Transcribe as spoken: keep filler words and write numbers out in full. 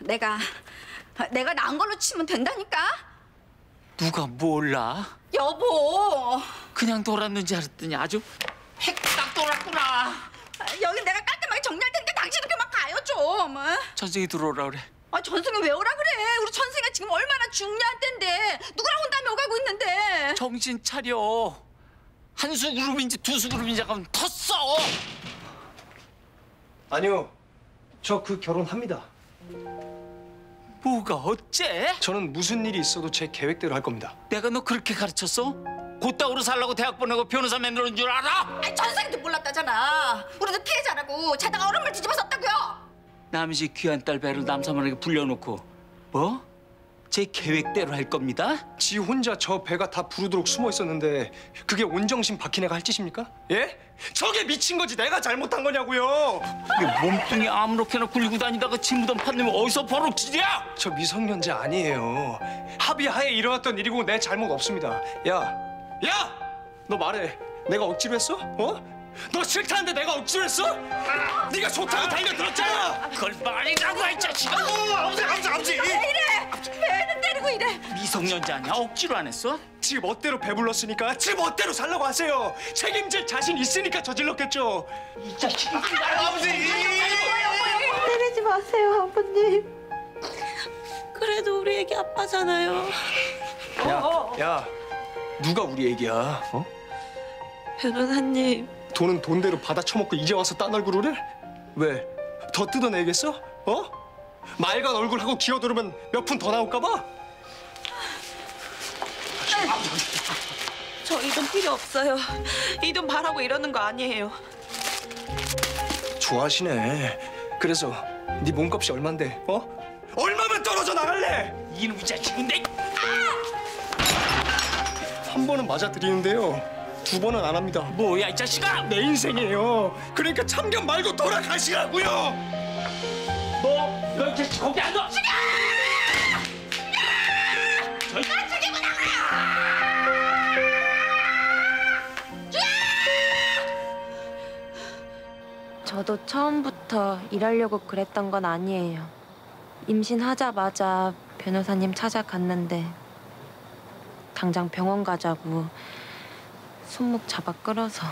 내가 내가 난 걸로 치면 된다니까. 누가 몰라? 여보. 그냥 돌았는지 알았더니 아주 획딱 돌았구나. 여기 내가 깔끔하게 정리할 테니까 당신도 그만 가요 좀. 전승이 들어오라 그래. 아 전승이 왜 오라 그래? 우리 전승이가 지금 얼마나 중요한 때인데 누구랑 혼담이 오가고 있는데. 정신 차려. 한 수 그룹인지 두 수 그룹인지 하면 텄어. 아니요. 저 그 결혼합니다. 뭐가 어째? 저는 무슨 일이 있어도 제 계획대로 할 겁니다. 내가 너 그렇게 가르쳤어? 곧다우로 살라고 대학 보내고 변호사 만드는 줄 알아? 아니 전생에도 몰랐다잖아. 우리도 피해자라고 자다가 얼음물 뒤집어 썼다고요. 남이지 귀한 딸 배를 남사만에게 불려놓고 뭐? 제 계획대로 할 겁니다? 지 혼자 저 배가 다 부르도록 숨어 있었는데 그게 온정심 박힌 애가 할 짓입니까? 예? 저게 미친 거지 내가 잘못한 거냐고요. 몸뚱이 아무렇게나 굴리고 다니다가 지 무덤 판내면 어디서 버럭지냐? 저 미성년자 아니에요. 합의하에 일어났던 일이고 내 잘못 없습니다. 야! 야! 너 말해. 내가 억지로 했어? 어? 너 싫다는데 내가 억지로 했어? 아, 네가 좋다고 아, 달려들었잖아. 그걸 말이라고 이 자식아. 아버지 아버지 아버지. 왜 이래? 배는 때리고 이래. 미성년자 아니야? 억지로 안 했어? 지 멋대로 배불렀으니까 지 멋대로 살라고 하세요. 책임질 자신 있으니까 저질렀겠죠. 이 자식아. 아, 아버지. 때리지 마세요 아버님. 그래도 우리 애기 아빠잖아요. 야, 어. 야, 누가 우리 애기야? 어? 변호사님. 돈은 돈대로 받아 처먹고 이제 와서 딴 얼굴을? 왜? 더 뜯어내겠어? 어? 맑은 얼굴하고 기어들으면 몇 푼 더 나올까 봐? 저 이 돈 필요 없어요. 이 돈 바라고 이러는 거 아니에요. 좋아하시네. 그래서 네 몸값이 얼만데? 어? 얼마면 떨어져 나갈래? 이놈의 자식은 내... 한 번은 맞아드리는데요. 두 번은 안 합니다. 뭐야 이 자식아! 내 인생이에요. 그러니까 참견 말고 돌아가시라고요. 너, 너 이 자식 거기 안 둬! 죽여! 죽여! 나 죽이고 나가! 죽여! 저도 처음부터 일하려고 그랬던 건 아니에요. 임신하자마자 변호사님 찾아갔는데 당장 병원 가자고 손목 잡아 끌어서